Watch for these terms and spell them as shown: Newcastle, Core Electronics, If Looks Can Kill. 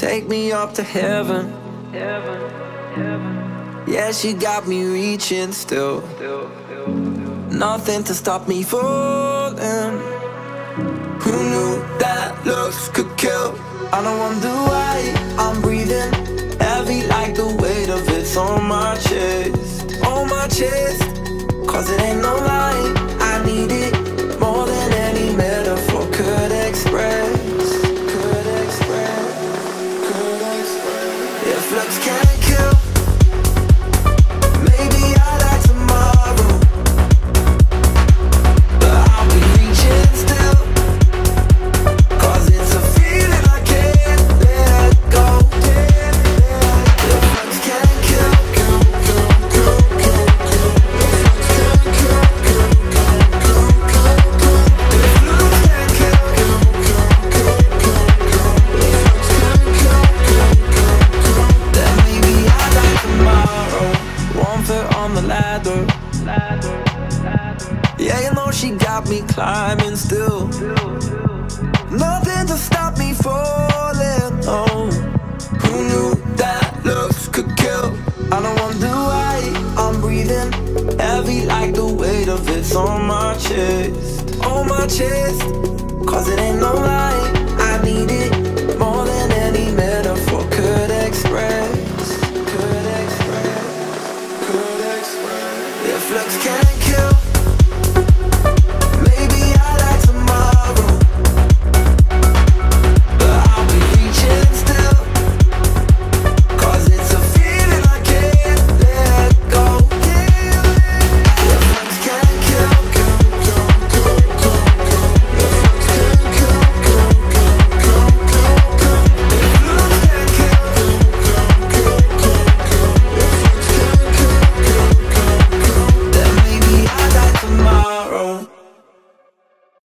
Take me up to heaven. Yeah, she got me reaching still. Nothing to stop me falling. Who knew that looks could kill? I don't wonder why I'm breathing heavy like the weight of it's on my chest. On my chest. Cause it ain't no lie, I need it more than any metaphor could express. If looks can kill, maybe I'll die tomorrow, but I'll be reaching still, cause it's a feeling I can't let go. If looks can kill, yeah, you know she got me climbing still. Nothing to stop me falling. Oh, who knew that looks could kill? I don't wonder why I'm breathing heavy like the weight of it's on my chest. On my chest. Cause it ain't no lie, I need it.